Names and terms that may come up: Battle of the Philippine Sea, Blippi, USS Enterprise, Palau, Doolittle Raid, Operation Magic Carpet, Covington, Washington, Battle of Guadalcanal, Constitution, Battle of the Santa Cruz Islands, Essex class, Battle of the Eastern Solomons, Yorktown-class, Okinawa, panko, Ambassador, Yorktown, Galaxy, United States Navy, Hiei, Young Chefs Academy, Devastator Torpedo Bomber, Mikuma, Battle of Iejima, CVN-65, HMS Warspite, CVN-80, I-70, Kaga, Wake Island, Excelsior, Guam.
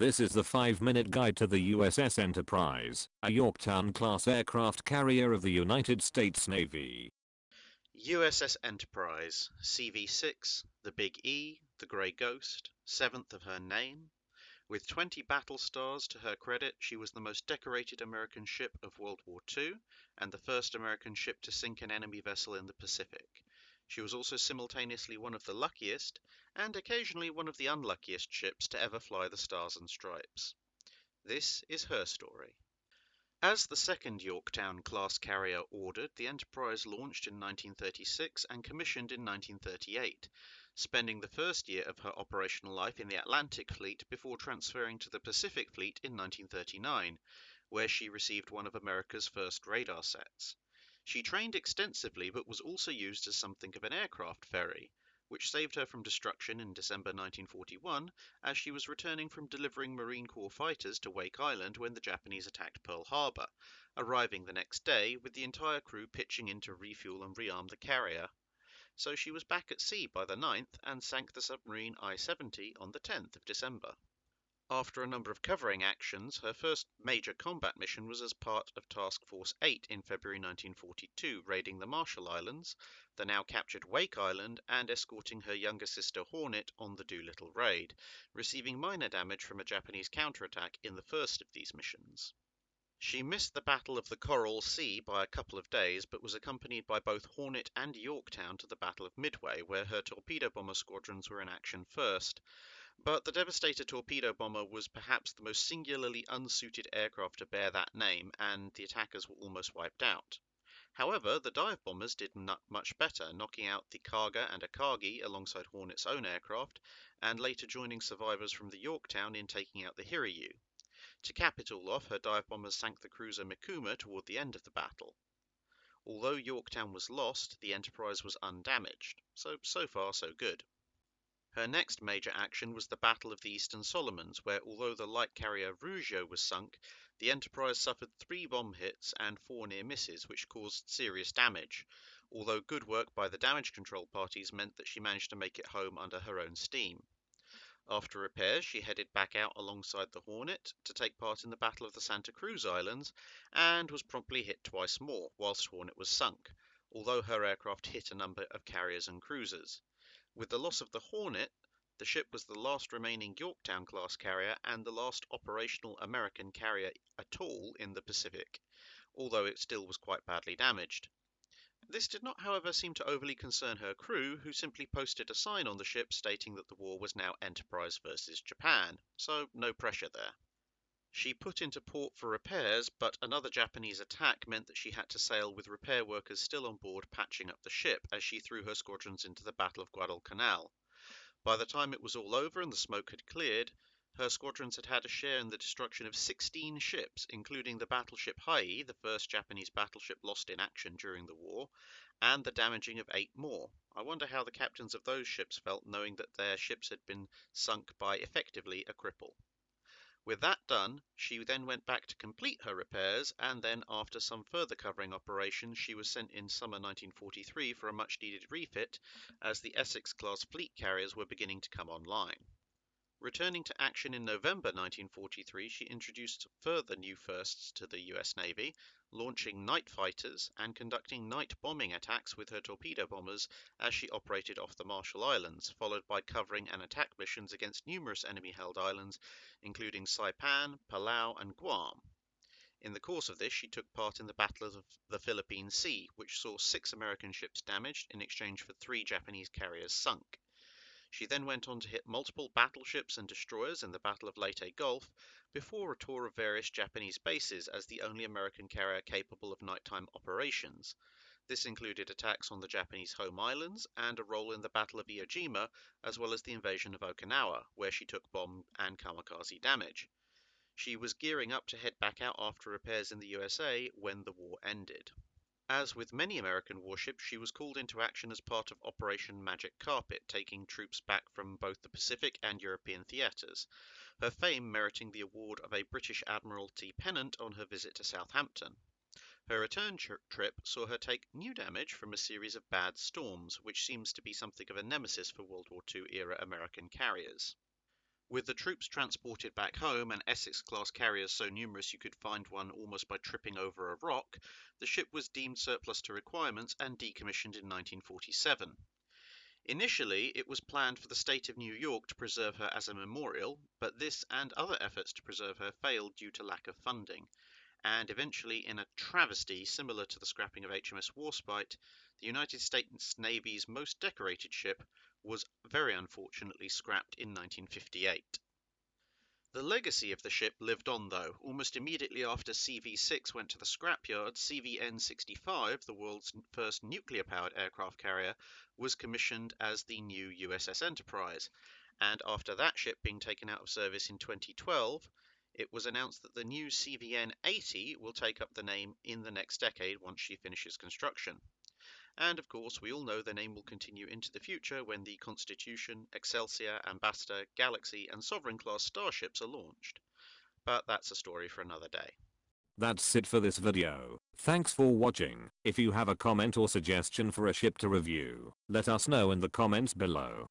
This is the 5-minute guide to the USS Enterprise, a Yorktown-class aircraft carrier of the United States Navy. USS Enterprise, CV-6, the Big E, the Grey Ghost, 7th of her name. With 20 battle stars to her credit, she was the most decorated American ship of World War II and the first American ship to sink an enemy vessel in the Pacific. She was also simultaneously one of the luckiest and occasionally one of the unluckiest ships to ever fly the Stars and Stripes. This is her story. As the second Yorktown-class carrier ordered, the Enterprise launched in 1936 and commissioned in 1938, spending the first year of her operational life in the Atlantic Fleet before transferring to the Pacific Fleet in 1939, where she received one of America's first radar sets. She trained extensively but was also used as something of an aircraft ferry, which saved her from destruction in December 1941 as she was returning from delivering Marine Corps fighters to Wake Island when the Japanese attacked Pearl Harbor, arriving the next day with the entire crew pitching in to refuel and rearm the carrier. So she was back at sea by the 9th and sank the submarine I-70 on the 10th of December. After a number of covering actions, her first major combat mission was as part of Task Force 8 in February 1942, raiding the Marshall Islands, the now captured Wake Island, and escorting her younger sister Hornet on the Doolittle Raid, receiving minor damage from a Japanese counterattack in the first of these missions. She missed the Battle of the Coral Sea by a couple of days, but was accompanied by both Hornet and Yorktown to the Battle of Midway, where her torpedo bomber squadrons were in action first. But the Devastator Torpedo Bomber was perhaps the most singularly unsuited aircraft to bear that name, and the attackers were almost wiped out. However, the dive bombers did much better, knocking out the Kaga and Akagi alongside Hornet's own aircraft, and later joining survivors from the Yorktown in taking out the Hiryu. To cap it all off, her dive bombers sank the cruiser Mikuma toward the end of the battle. Although Yorktown was lost, the Enterprise was undamaged, so far so good. Her next major action was the Battle of the Eastern Solomons, where although the light carrier Ryujo was sunk, the Enterprise suffered 3 bomb hits and 4 near misses, which caused serious damage, although good work by the damage control parties meant that she managed to make it home under her own steam. After repairs, she headed back out alongside the Hornet to take part in the Battle of the Santa Cruz Islands and was promptly hit twice more whilst Hornet was sunk, although her aircraft hit a number of carriers and cruisers. With the loss of the Hornet, the ship was the last remaining Yorktown-class carrier and the last operational American carrier at all in the Pacific, although it still was quite badly damaged. This did not, however, seem to overly concern her crew, who simply posted a sign on the ship stating that the war was now Enterprise versus Japan, so no pressure there. She put into port for repairs, but another Japanese attack meant that she had to sail with repair workers still on board patching up the ship as she threw her squadrons into the Battle of Guadalcanal. By the time it was all over and the smoke had cleared, her squadrons had had a share in the destruction of 16 ships, including the battleship Hiei, the first Japanese battleship lost in action during the war, and the damaging of 8 more. I wonder how the captains of those ships felt knowing that their ships had been sunk by effectively a cripple. With that done, she then went back to complete her repairs, and then after some further covering operations she was sent in summer 1943 for a much needed refit as the Essex class fleet carriers were beginning to come online. Returning to action in November 1943, she introduced further new firsts to the US Navy, launching night fighters and conducting night bombing attacks with her torpedo bombers as she operated off the Marshall Islands, followed by covering and attack missions against numerous enemy-held islands, including Saipan, Palau, and Guam. In the course of this, she took part in the Battle of the Philippine Sea, which saw 6 American ships damaged in exchange for 3 Japanese carriers sunk. She then went on to hit multiple battleships and destroyers in the Battle of Leyte Gulf before a tour of various Japanese bases as the only American carrier capable of nighttime operations. This included attacks on the Japanese home islands and a role in the Battle of Iejima, as well as the invasion of Okinawa, where she took bomb and kamikaze damage. She was gearing up to head back out after repairs in the USA when the war ended. As with many American warships, she was called into action as part of Operation Magic Carpet, taking troops back from both the Pacific and European theatres, her fame meriting the award of a British Admiralty pennant on her visit to Southampton. Her return trip saw her take new damage from a series of bad storms, which seems to be something of a nemesis for World War II-era American carriers. With the troops transported back home and Essex-class carriers so numerous you could find one almost by tripping over a rock, the ship was deemed surplus to requirements and decommissioned in 1947. Initially, it was planned for the state of New York to preserve her as a memorial, but this and other efforts to preserve her failed due to lack of funding. And eventually, in a travesty similar to the scrapping of HMS Warspite, the United States Navy's most decorated ship was very unfortunately scrapped in 1958. The legacy of the ship lived on though. Almost immediately after CV-6 went to the scrapyard, CVN-65, the world's first nuclear-powered aircraft carrier, was commissioned as the new USS Enterprise, and after that ship being taken out of service in 2012, it was announced that the new CVN-80 will take up the name in the next decade once she finishes construction. And of course, we all know the name will continue into the future when the Constitution, Excelsior, Ambassador, Galaxy, and Sovereign-class starships are launched. But that's a story for another day. That's it for this video. Thanks for watching. If you have a comment or suggestion for a ship to review, let us know in the comments below.